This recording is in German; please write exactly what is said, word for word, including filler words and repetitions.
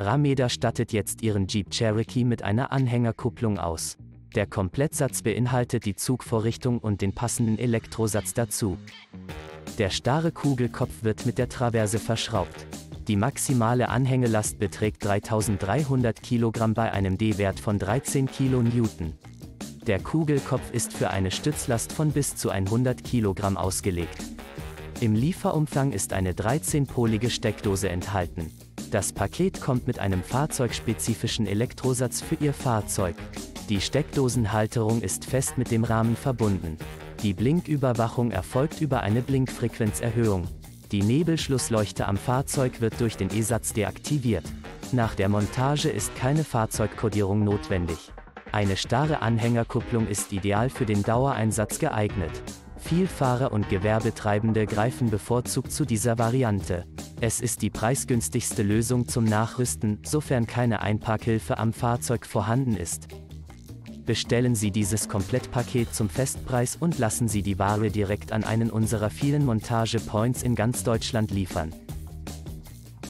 Rameder stattet jetzt ihren Jeep Cherokee mit einer Anhängerkupplung aus. Der Komplettsatz beinhaltet die Zugvorrichtung und den passenden Elektrosatz dazu. Der starre Kugelkopf wird mit der Traverse verschraubt. Die maximale Anhängelast beträgt dreitausenddreihundert Kilogramm bei einem D-Wert von dreizehn Kilonewton. Der Kugelkopf ist für eine Stützlast von bis zu hundert Kilogramm ausgelegt. Im Lieferumfang ist eine dreizehnpolige Steckdose enthalten. Das Paket kommt mit einem fahrzeugspezifischen Elektrosatz für Ihr Fahrzeug. Die Steckdosenhalterung ist fest mit dem Rahmen verbunden. Die Blinküberwachung erfolgt über eine Blinkfrequenzerhöhung. Die Nebelschlussleuchte am Fahrzeug wird durch den E-Satz deaktiviert. Nach der Montage ist keine Fahrzeugkodierung notwendig. Eine starre Anhängerkupplung ist ideal für den Dauereinsatz geeignet. Vielfahrer und Gewerbetreibende greifen bevorzugt zu dieser Variante. Es ist die preisgünstigste Lösung zum Nachrüsten, sofern keine Einparkhilfe am Fahrzeug vorhanden ist. Bestellen Sie dieses Komplettpaket zum Festpreis und lassen Sie die Ware direkt an einen unserer vielen Montage-Points in ganz Deutschland liefern.